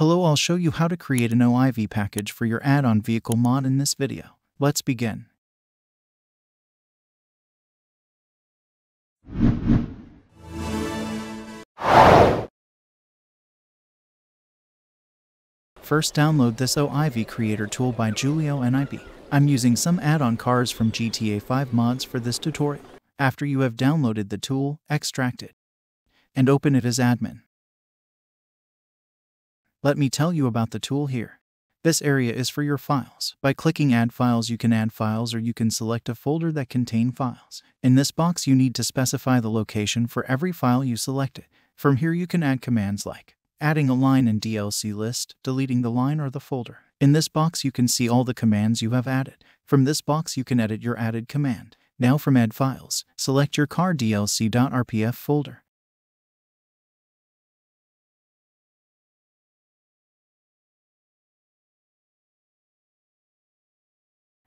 Hello, I'll show you how to create an OIV package for your add-on vehicle mod in this video. Let's begin. First, download this OIV creator tool by JulioNib. I'm using some add-on cars from GTA 5 mods for this tutorial. After you have downloaded the tool, extract it, and open it as admin. Let me tell you about the tool here. This area is for your files. By clicking Add Files, you can add files or you can select a folder that contain files. In this box, you need to specify the location for every file you selected. From here, you can add commands like adding a line in DLC list, deleting the line or the folder. In this box, you can see all the commands you have added. From this box, you can edit your added command. Now from Add Files, select your car DLC.rpf folder.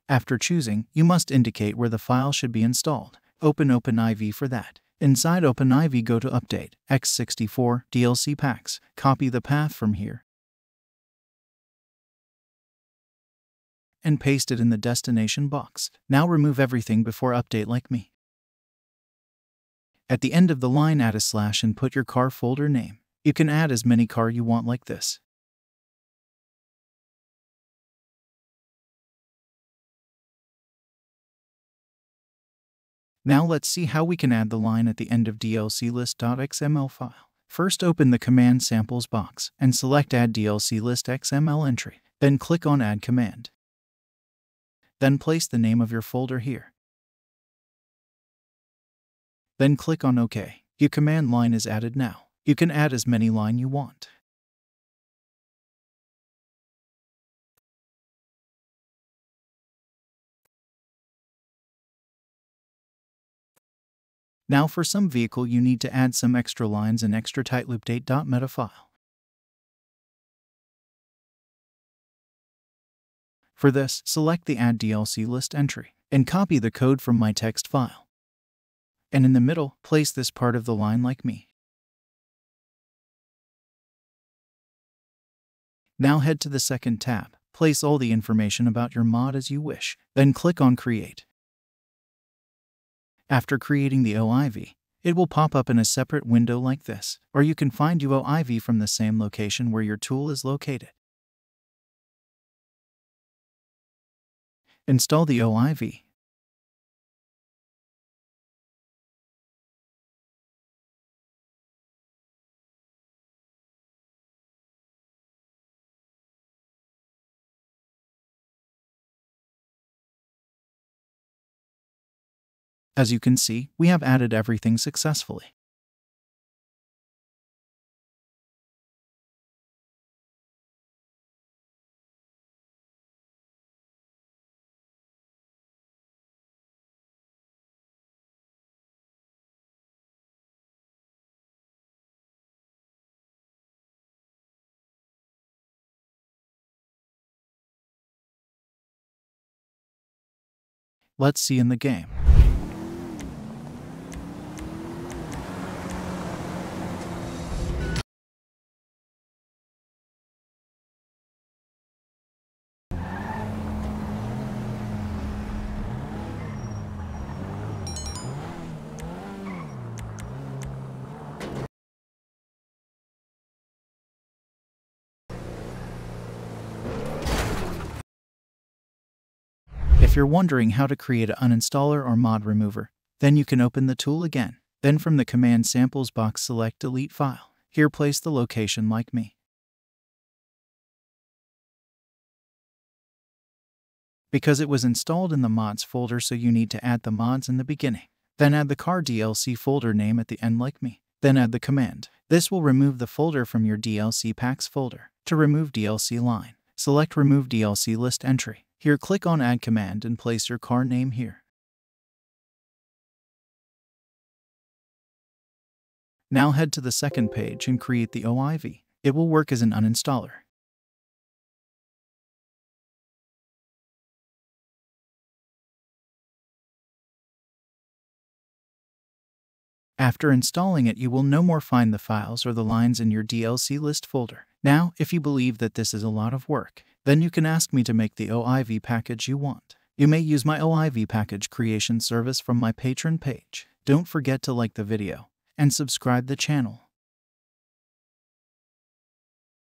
After choosing, you must indicate where the file should be installed. Open OpenIV for that. Inside OpenIV, go to Update, x64, DLC Packs. Copy the path from here and paste it in the destination box. Now remove everything before update like me. At the end of the line, add a slash and put your car folder name. You can add as many car you want like this. Now let's see how we can add the line at the end of dlclist.xml file. First, open the Command Samples box and select Add dlclist.xml entry. Then click on Add Command. Then place the name of your folder here. Then click on OK. Your command line is added now. You can add as many lines you want. Now for some vehicle, you need to add some extra lines in extra titleupdatemeta file. For this, select the Add DLC List entry and copy the code from my text file. And in the middle, place this part of the line like me. Now head to the second tab. Place all the information about your mod as you wish. Then click on Create. After creating the OIV, it will pop up in a separate window like this, or you can find your OIV from the same location where your tool is located. Install the OIV. As you can see, we have added everything successfully. Let's see in the game. If you're wondering how to create an uninstaller or mod remover, then you can open the tool again. Then from the Command Samples box, select Delete File. Here, place the location like me. Because it was installed in the mods folder, so you need to add the mods in the beginning. Then add the car DLC folder name at the end like me. Then add the command. This will remove the folder from your DLC packs folder. To remove DLC line, select Remove DLC List entry. Here, click on Add Command and place your car name here. Now head to the second page and create the OIV. It will work as an uninstaller. After installing it, you will no more find the files or the lines in your DLC list folder. Now, if you believe that this is a lot of work, then you can ask me to make the OIV package you want. You may use my OIV package creation service from my Patreon page. Don't forget to like the video and subscribe the channel.